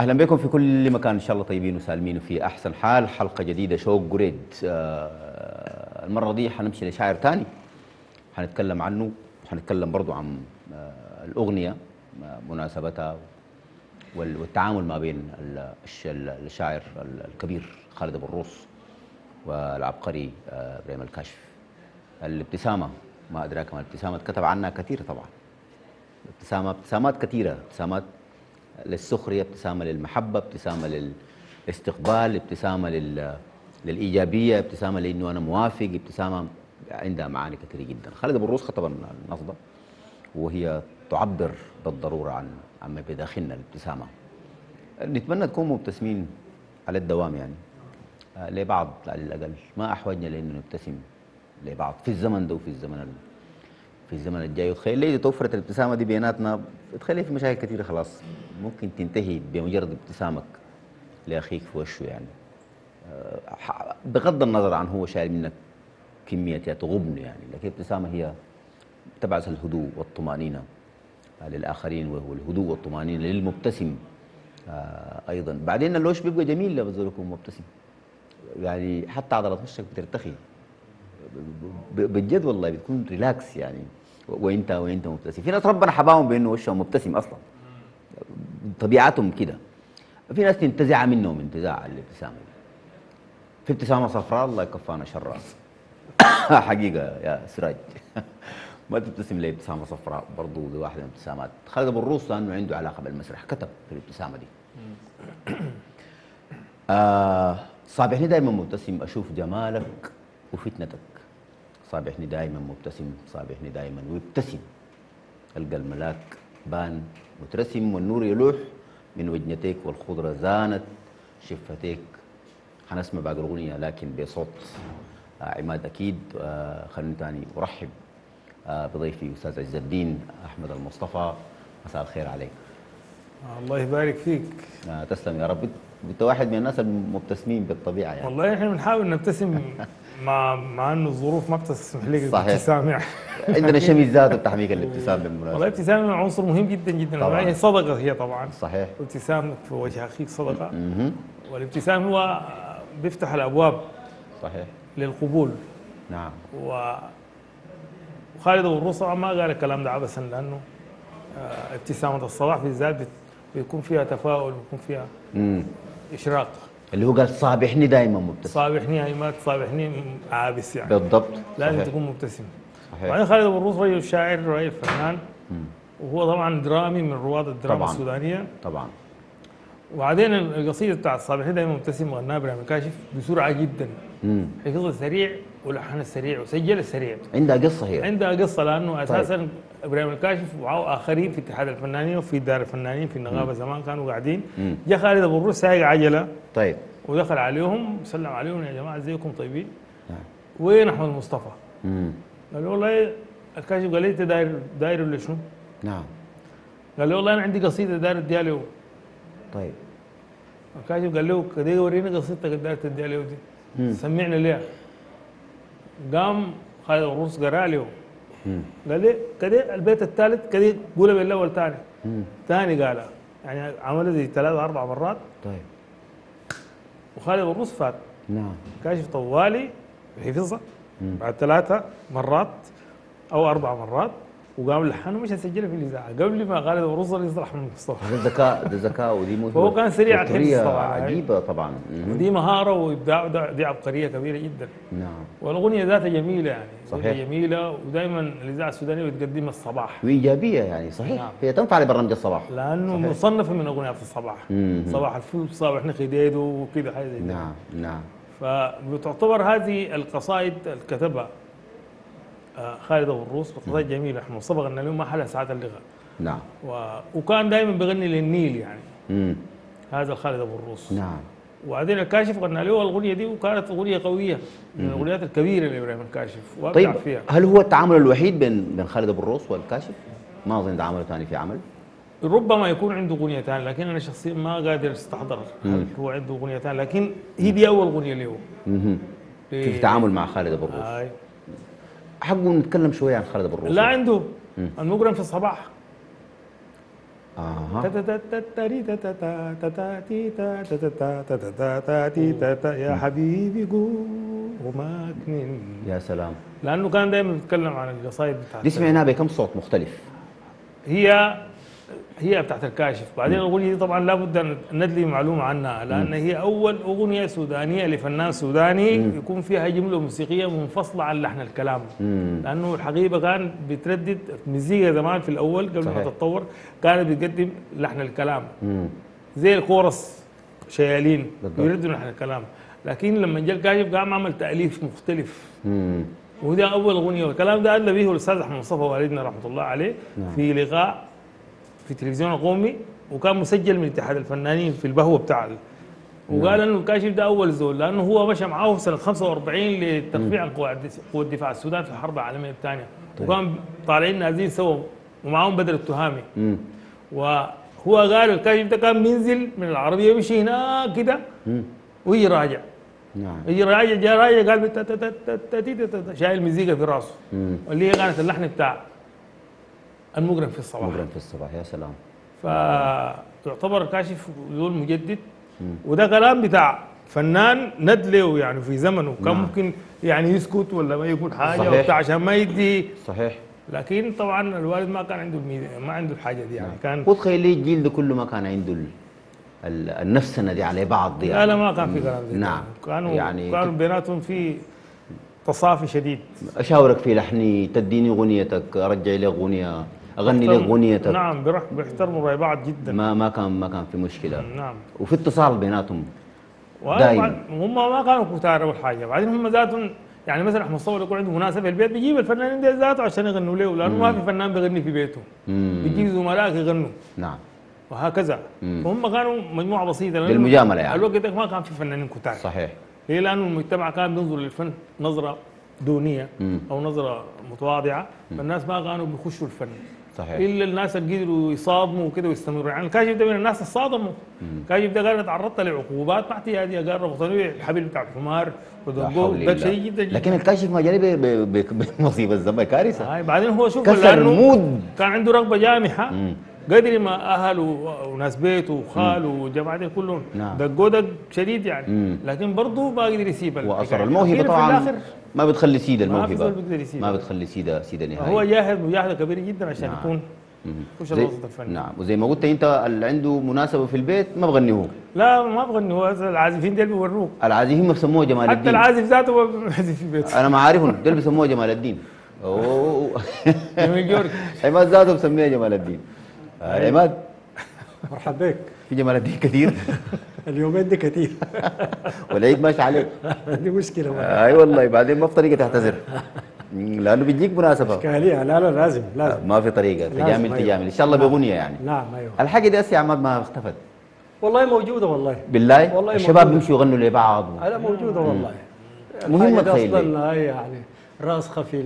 اهلا بكم في كل مكان، ان شاء الله طيبين وسالمين وفي احسن حال. حلقه جديده شوق وريد. المره دي حنمشي لشاعر ثاني، حنتكلم عنه، حنتكلم برضه عن الاغنيه مناسبتها والتعامل ما بين الشاعر الكبير خالد ابو الروس والعبقري ابراهيم الكاشف. الابتسامه ما ادراك ما الابتسامه، اتكتب عنها كثير طبعا. ابتسامات كثيره، ابتسامات للسخريه، ابتسامه للمحبه، ابتسامه للاستقبال، ابتسامه للايجابيه، ابتسامه لانه انا موافق، ابتسامه عندها معاني كثيره جدا. خالد ابو الروس خطب النص ده وهي تعبر بالضروره عن ما بداخلنا الابتسامه. نتمنى تكونوا مبتسمين على الدوام يعني، لبعض على الاقل، ما احوجنا لانه نبتسم لبعض في الزمن ده وفي الزمن الجاي. وتخيل ليه توفرت الابتسامه دي بيناتنا، تخلي في مشاكل كثيره خلاص ممكن تنتهي بمجرد ابتسامك لاخيك في وشه يعني، بغض النظر عن هو شايل منك كميه يا تغبنه يعني، لكن الابتسامه هي تبعث الهدوء والطمانينه للاخرين والهدوء والطمانينه للمبتسم ايضا. بعدين اللوش بيبقى جميل لما تزوركم مبتسم يعني، حتى عضلات وشك بترتخي بجد والله، بتكون ريلاكس يعني وانت مبتسم. في ناس ربنا حباهم بانه وشهم مبتسم اصلا، طبيعتهم كده. في ناس تنتزع منهم انتزاع الابتسامه، في ابتسامه صفراء الله يكفانا شرها حقيقه يا سراج ما تبتسم ليه ابتسامه صفراء، برضه دي واحده من الابتسامات. خالد ابو الروس لانه عنده علاقه بالمسرح كتب في الابتسامه دي. صابحني دائما مبتسم اشوف جمالك وفتنتك، صابحني دائما مبتسم، صابحني دائما وابتسم، القى الملاك بان مترسم والنور يلوح من وجنتيك والخضره زانت شفتيك. حنسمع باقي الاغنيه لكن بصوت عماد اكيد. خلوني ثاني ارحب بضيفي استاذ عز الدين احمد المصطفى. مساء الخير عليك. الله يبارك فيك. تسلم يا رب. انت واحد من الناس المبتسمين بالطبيعه يعني. والله احنا بنحاول نبتسم مع انه الظروف ما بتسمح لك الابتسامه يعني. عندنا شمس ذاته بتحميك الابتسامه بالمناسبه. والله الابتسامه عنصر مهم جدا جدا طبعا. هي صدقه، هي طبعا صحيح، ابتسامه في وجه اخيك صدقه. والابتسام هو بيفتح الابواب صحيح للقبول. نعم. وخالد ابو الروس ما قال الكلام ده عبثا، لانه ابتسامه الصباح بالذات بيكون فيها تفاؤل، بيكون فيها اشراق. اللي هو قال صابحني دائما مبتسم. صابحني عماد، صابحني عابس يعني. بالضبط. لازم صحيح. تكون مبتسم. صحيح. وبعدين خالد ابو الروس رجل شاعر، رجل فنان، وهو طبعا درامي من رواد الدراما طبعاً. السودانيه. طبعا. وبعدين القصيده بتاعت صابحني دائما مبتسم غناها ابراهيم الكاشف بسرعه جدا. حفظها سريع ولحنها سريع وسجلها سريع. عندها قصه هي. عندها قصه لانه طيب. اساسا ابراهيم الكاشف ومعه اخرين في اتحاد الفنانين وفي دار الفنانين في النغابه زمان كانوا قاعدين، جاء خالد ابو الروس سايق عجله طيب ودخل عليهم سلم عليهم يا جماعه ازيكم طيبين؟ وين احمد المصطفى؟ قال له والله الكاشف قال لي انت داير ولا شنو؟ نعم. قال له والله انا عندي قصيده داير اديها له. طيب الكاشف قال له كده وريني قصيدتك داير تديها له دي سمعنا ليها. قام خالد ابو الروس قرا له قال لي كده البيت الثالث كده قولها بالاول ثاني ثاني قالها يعني، عملها زي ثلاث اربع مرات. طيب وخالد ابو الروس فات. نعم. كاشف طوالي حفظها بعد ثلاثه مرات او اربع مرات وقام لحن ومش هسجلها في الاذاعه قبل ما خالد ابو الروس يصدر احمد المصطفى. ده ذكاء ودي فهو كان سريع الحفظ طبعا، عجيبه طبعا. ودي مهاره وابداع، دي عبقريه كبيره جدا. نعم. والاغنيه ذاتها جميله يعني صحيح، جميله ودائما الاذاعه السودانيه بتقدمها الصباح وايجابيه يعني صحيح. نعم. هي تنفع لبرنامج الصباح لانه صحيح. مصنفه من اغنيات الصباح. صباح الفل، صباحنا خديده وكذا حاجه زي كده. نعم نعم. فبتعتبر هذه القصائد اللي كتبها خالد ابو الروس قصائد جميله، احنا صبغ ان اليوم ما حلها ساعات اللغه. نعم. وكان دائما بيغني للنيل يعني. هذا خالد ابو الروس. نعم. وبعدين الكاشف غنى له الاغنيه دي وكانت اغنيه قويه من الاغنيات الكبيره لابراهيم الكاشف وابدع طيب فيها. هل هو التعامل الوحيد بين خالد ابو الروس والكاشف؟ ما اظن ده عمله ثاني في عمل. ربما يكون عنده اغنيه ثانيه لكن انا شخصيا ما قادر استحضر هل هو عنده اغنيه ثانيه، لكن هي دي اول اغنيه له. في التعامل مع خالد ابو الروس. آه. حقه نتكلم شويه عن خالد ابو الروس. لا عنده المجرم في الصباح يا حبيبي قوم وماكنني. يا سلام. لأنه كان دائما بيتكلم عن القصايد بتاعت دي. سمعناها بكم صوت مختلف؟ هي بتاعت الكاشف. بعدين الأغنية دي طبعا لابد أن ندلي معلومة عنها، لأن هي أول أغنية سودانية لفنان سوداني يكون فيها جملة موسيقية منفصلة عن لحن الكلام. لأنه الحقيبة كان بتردد مزيكا زمان في الأول قبل ما تتطور، كانت بتقدم لحن الكلام زي الكورس شيالين بيردوا لحن الكلام، لكن لما جاء الكاشف قام عمل تأليف مختلف. وده أول أغنية، والكلام ده أدلى به الأستاذ أحمد مصطفى والدنا رحمة الله عليه في لقاء في التلفزيون القومي، وكان مسجل من اتحاد الفنانين في البهوه بتاع وقال انه الكاشف ده اول زول، لانه هو مشى معاه سنه 45 للترفيع عن قوى الدفاع السودان في الحرب العالميه الثانيه. طيب. وكان طالعين نازلين سوا ومعاهم بدر التهامي. وهو قال الكاشف ده كان بينزل من العربيه يمشي هناك كده ويجي راجع. نعم. يجي راجع جاء راجع قال شايل مزيكا في راسه اللي هي كانت اللحن بتاع المغرم في الصباح. المغرم في الصباح. يا سلام. فيعتبر كاشف زول مجدد، وده كلام بتاع فنان ندله يعني في زمنه. كان ممكن يعني يسكت ولا ما يقول حاجه وبتاع عشان ما يدي. صحيح. لكن طبعا الوالد ما كان عنده الحاجه دي يعني. كان وتخيل الجيل ده كله ما كان عنده النفسنه دي على بعض يعني. لا لا ما كان في كلام زي. نعم. كانوا يعني كانوا بيناتهم في تصافي شديد. اشاورك في لحني، تديني اغنيتك، ارجع لي اغنيه، اغني لك اغنيتك. نعم بيحترموا راي بعض جدا. ما كان في مشكله. نعم. وفي اتصال بيناتهم دائما. هم ما كانوا كتار اول حاجه، بعدين هم ذاتهم يعني مثلا احمد صور يكون عنده مناسبه في البيت بيجيب الفنانين دي ذاته عشان يغنوا له، لانه ما في فنان بيغني في بيته. بيجيب زملائك يغنوا. نعم. وهكذا. فهم كانوا مجموعه بسيطه للمجامله يعني. الوقت ده ما كان في فنانين كتار. صحيح. هي لأنه المجتمع كان بينظر للفن نظرة دونية أو نظرة متواضعة، فالناس ما كانوا بيخشوا الفن. صحيح. إلا الناس اللي قدروا يصادموا وكده ويستمروا يعني. الكاشف ده من الناس اللي صادموا. الكاشف ده قال تعرضت لعقوبات ما اعتيادية، قال ربطوا لي الحبل بتاع الحمار ودقوه، ده شيء جدا. لكن الكاشف ما جاني بمصيبة الزمن كارثة. بعدين هو شوف لأنه كان عنده رغبة جامحة قدر ما اهله وناس بيته وخاله وجماعته كلهم دقوا دق شديد يعني. لكن برضه ما قدر يسيب واثر الموهبه طبعا. ما بتخلي سيده الموهبه، ما بتخلي سيده نهائي. هو جاهد مجاهده كبيره جدا عشان يكون وش الوسط الفني. نعم. وزي ما قلت انت اللي عنده مناسبه في البيت ما بغني هو. لا ما بغني هو، العازفين ديل بيوروك. العازفين ما بسموه جمال الدين، حتى العازف ذاته ما بيعزف في بيته. انا ما عارفهم ديل بسموه جمال الدين. اوه نيويورك. عماد ذاته بسميه جمال الدين. عماد مرحبا بك. في جمال الدين كثير اليومين دي كثير والعيد ماشي عليك. عندي مشكله والله. اي والله. بعدين ما في طريقه تعتذر لانه بيجيك مناسبه اشكاليه. لا لا لازم ما في طريقه. تجامل ان شاء الله باغنيه يعني. نعم ايوه. الحاجه دي يا عماد ما اختفت والله، موجوده والله. بالله والله الشباب بيمشوا يغنوا لبعض. لا موجوده والله. مهمه اصلا يعني راسخه في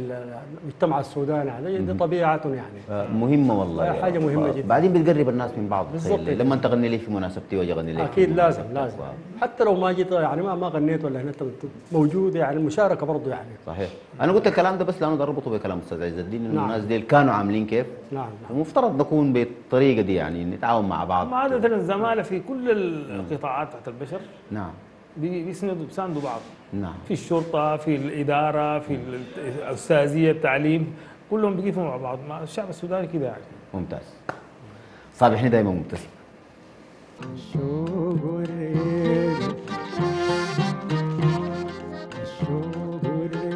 المجتمع السوداني يعني. دي طبيعتهم يعني. مهمه والله. حاجه مهمه جدا. بعدين بتقرب الناس من بعض بالضبط. لما انت غني لي في مناسبتي واجي اغني لك اكيد لازم حتى لو ما جيت يعني ما غنيت ولا انت موجود يعني. المشاركه برضه يعني. صحيح. انا قلت الكلام ده بس لانه اربطه بكلام الاستاذ عز الدين انه الناس ديل كانوا عاملين كيف. نعم. المفترض نكون بالطريقه دي يعني، نتعاون مع بعض. هم عاده الزماله في كل القطاعات تحت البشر. نعم. بيساندوا بعض. نعم. في الشرطه، في الاداره، في الاستاذيه، التعليم، كلهم بيقفوا مع بعض. الشعب السوداني كده يعني. ممتاز. صابحني دايما مبتسم. الشوق والريد، الشوق والريد.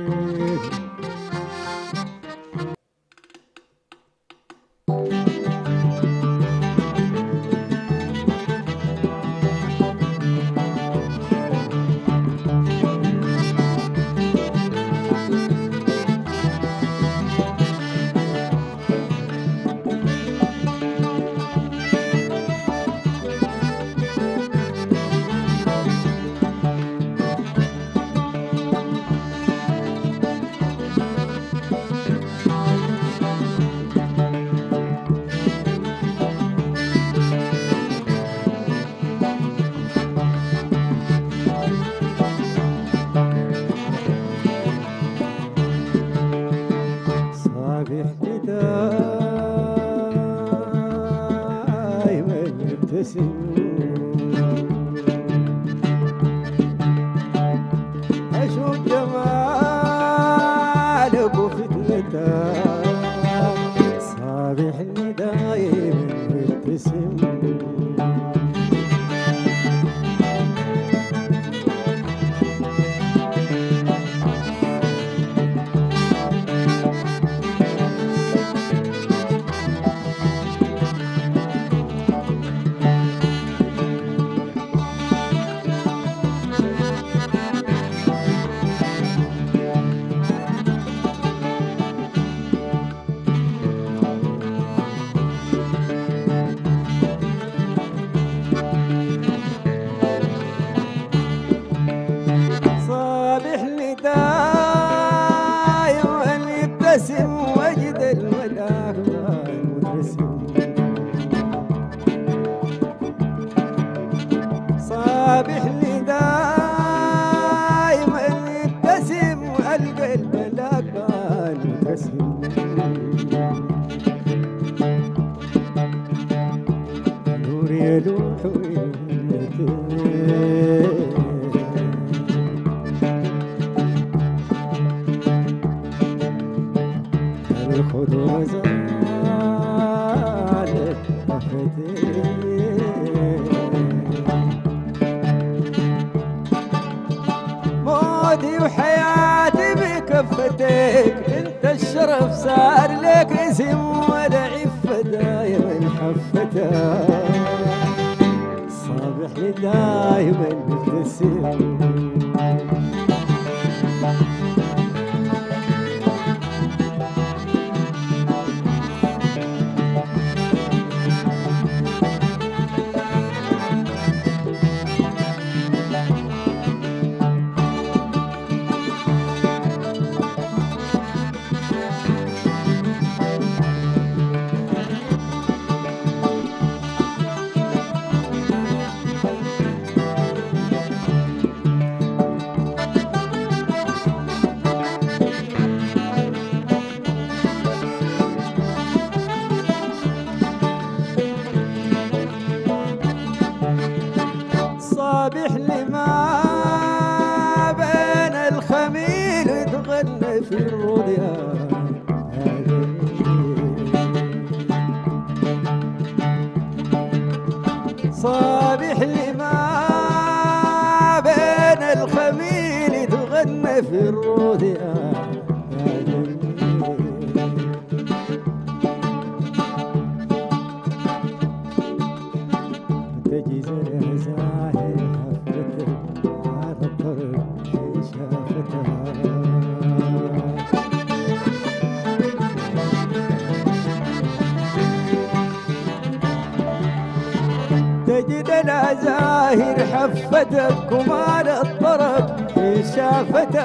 حفتك ومال الطرب في شافتك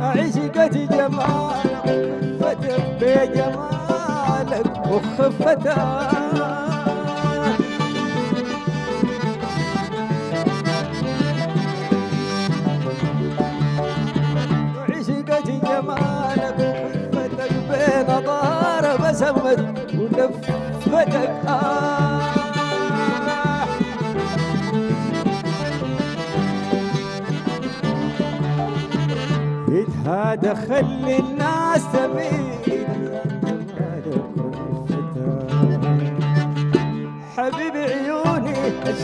عشقة جمالك فتك بجمالك وخفتك ولفتك هذا خلي الناس تبيد حبيب عيوني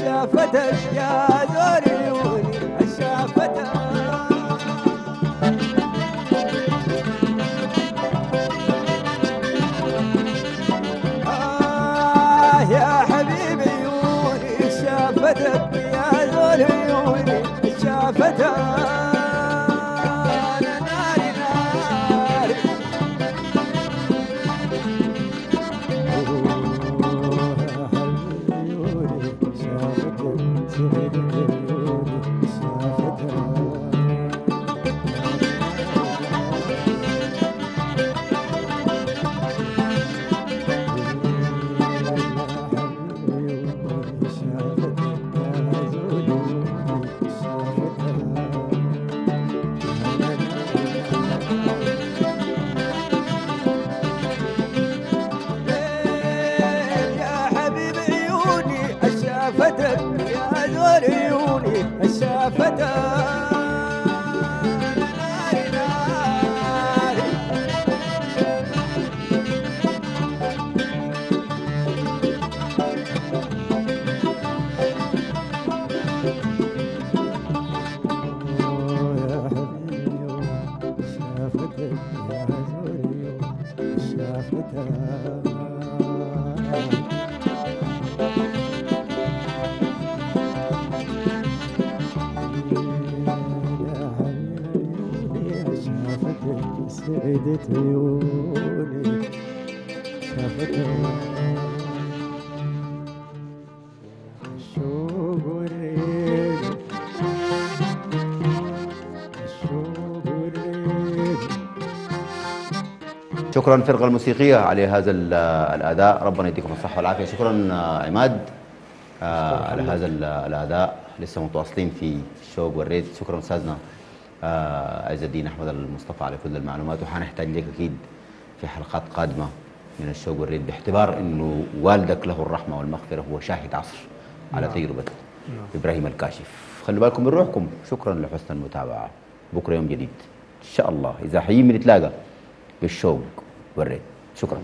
شافتك يا زول عيوني شافتك فتى سعدت عيوني شافتها الشوق والريد الشوق والريد. شكرا فرقة الموسيقية على هذا الأداء، ربنا يديكم الصحة والعافية. شكرا عماد على هذا الأداء، لسه متواصلين في الشوق والريد. شكرا أستاذنا عز الدين احمد المصطفى على كل المعلومات، وحنحتاج لك اكيد في حلقات قادمه من الشوق والريد، باعتبار انه والدك له الرحمه والمغفره هو شاهد عصر على تجربه ابراهيم الكاشف. خلوا بالكم من روحكم، شكرا لحسن المتابعه، بكره يوم جديد ان شاء الله اذا حيين بنتلاقى بالشوق والريد. شكرا.